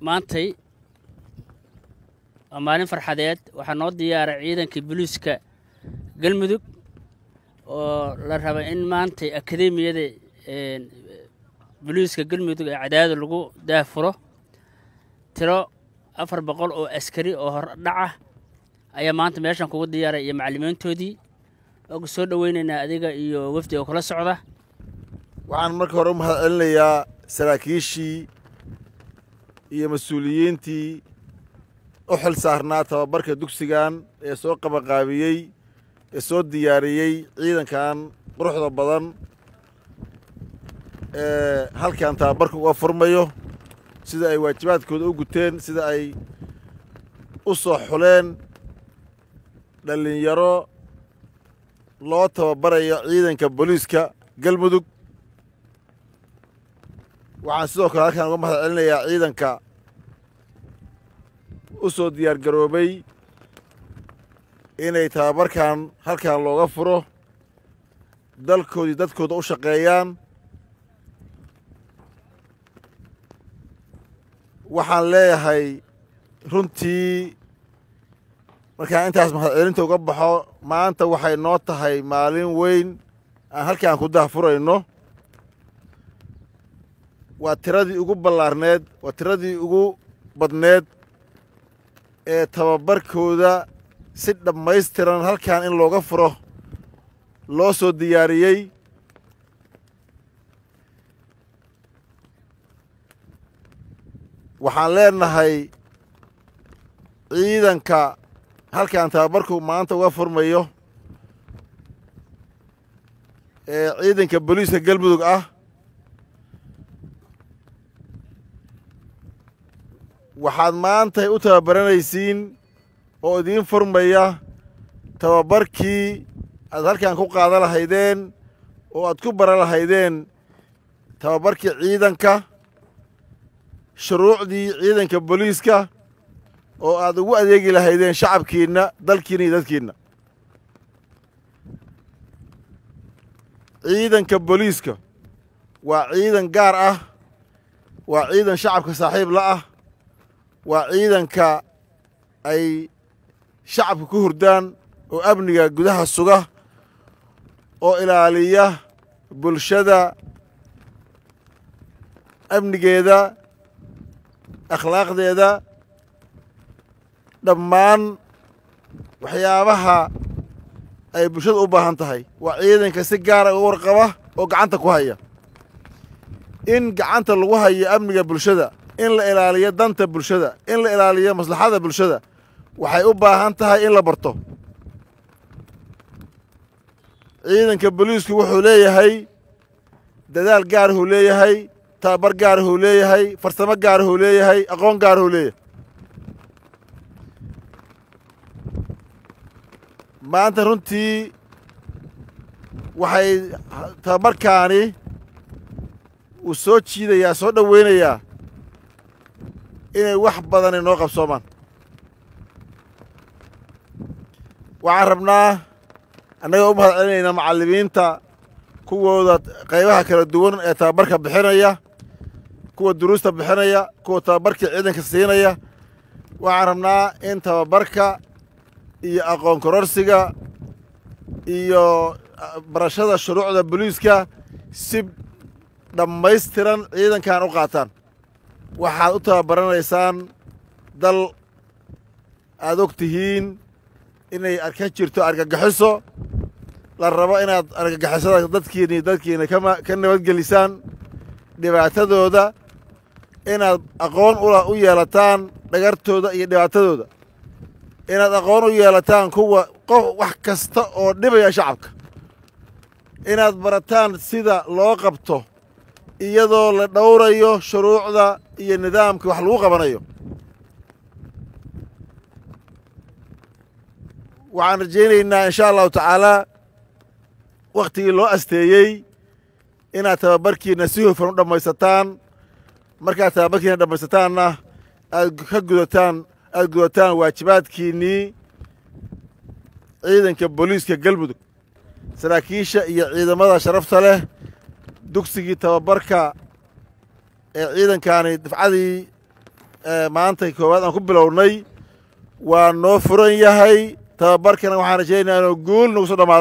maantay maalin farxadeed waxaan noo diyaaray ciidanka booliska galmudug oo la raba in maantay akademiyada booliska galmudug ay cadaad lagu daafuro tiro 400 oo askari oo hor dhaca ayaa maanta meeshan kugu diyaaray iyo macallimiintoodii oo soo dhaweynayna adiga iyo wafdiga kala socda waxaan markii hore mahad celinayaa saraakiishii iyo mas'uuliyiintii oo xil saarnaa tababarka dugsigan ee soo qabaqaabiyay ee soo diyaariyay ciidankan quruxda badan halkaan tababarka uga furmayo sida ay waajibaadkooda u guteen sida ay u soo xuleen dhalinyaro loo tababarayo ciidanka booliska galmudug waxaan sidoo kale halkaan uga mahad celinayaa ciidanka u soo diyaar garoobay inay tababarkan halkaan looga furo dalkoodii dadkooda u shaqeeyaan waxaan leeyahay runtii marka intaas mahad celinta uga baxo maanta waxay noo tahay maalin weyn aan halkaan ku daafurayno waa tiradii ugu ballaarneed waa tiradii ugu badneed ee tababarkooda si dhammaystiran halkaan in looga furo loo soo diyaariyay waxaan leenahay ciidanka halkaan tababarku maanta uga furmayo ee ciidanka booliska galmudug ah waxaad maanta u tababaranaysiin oo idin furmaya tababarkii aad halkaan ku qaadan lahaydeen oo aad ku baran lahaydeen tababarkii ciidanka shuruucdii ciidanka booliska oo aad ugu adeegi lahaydeen shacabkiina dalkiina iyo dadkiina ciidanka booliska waa ciidan gaar ah waa ciidan shacabka saaxiib la ah waa ciidanka ay shacabka ku hurdaan oo amniga gudaha suga oo ilaaliya bulshada amnigeeda akhlaaqdeeda dhammaan waxyaabaha ay bulshada u baahan tahay waa ciidanka si gaar ah uga warqaba oo gacanta ku haya in gacanta lagu hayo amniga bulshada in la ilaaliyo danta bulshada in la ilaaliyo maslaxada bulshada waxay u baahan tahay in la barto ciidanka booliska wuxuu leeyahay dadaal gaar ah uu leeyahay tababar gaar ah uu leeyahay farsamo gaar ah uu leeyahay aqoon gaar ah uu leeyahay maanta runtii waxay tababarkaani uu soo jiidayaa soo dhaweynayaa inay wax badan inoo qabsoomaan waxaan rabnaa annagoo u mahad celinaynaa macallimiinta kuwooda qaybaha kala duwan ee tababarka bixinaya kuwa duruusta bixinaya kuwa tababarka ciidanka siinaya waxaan rabnaa in tababarka iyo aqoon kororsiga iyo barashada shuruucda booliska si dhammaystiran ciidankan u qaataan waxaad u tababaranaysaan dal aad og tihiin inay arka jirto argagixiso la rabo inaad argagixisada dadkiina iyo dadkiina ka nabadgelisaan dhibaatadooda inaad aqoon u yeelataan dhagartooda iyo dhibaatadooda inaad aqoon u yeelataan kuwa qof wax kasta oo dhibaya shacabka inaad barataan sida loo qabto iyadoo la dhowrayo shuruucda iyo nidaamka wax lagu qabanayo waxaan rajaynaynaa insha allahu tacaala waqtigii loo asteeyey inaad tababarkiina si hufan u dhammaysataan markaad tababarkiina dhammaysataanna aad gudataan waajibaadkiinnii ciidanka booliska galmudug saraakiisha iyo ciidamada sharafta leh dugsigii tababarka ee ciidankaani dafcadii maanta koowaad aan ku bilownay waa noo furan yahay tababarkana waxaan rajaynaynaa gool nagu soo dhamaado.